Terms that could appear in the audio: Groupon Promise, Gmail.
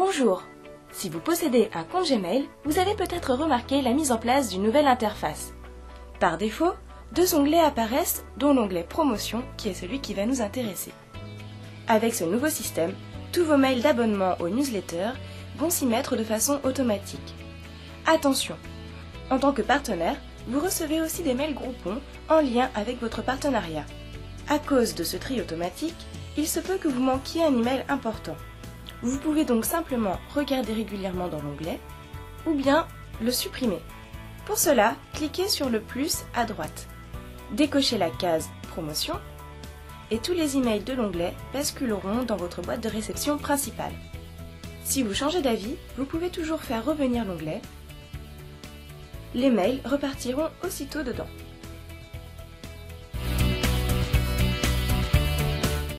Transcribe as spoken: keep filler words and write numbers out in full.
Bonjour. Si vous possédez un compte Gmail, vous avez peut-être remarqué la mise en place d'une nouvelle interface. Par défaut, deux onglets apparaissent, dont l'onglet Promotion, qui est celui qui va nous intéresser. Avec ce nouveau système, tous vos mails d'abonnement aux newsletters vont s'y mettre de façon automatique. Attention! En tant que partenaire, vous recevez aussi des mails Groupon en lien avec votre partenariat. À cause de ce tri automatique, il se peut que vous manquiez un email important. Vous pouvez donc simplement regarder régulièrement dans l'onglet ou bien le supprimer. Pour cela, cliquez sur le plus à droite, décochez la case Promotion et tous les emails de l'onglet basculeront dans votre boîte de réception principale. Si vous changez d'avis, vous pouvez toujours faire revenir l'onglet. Les mails repartiront aussitôt dedans.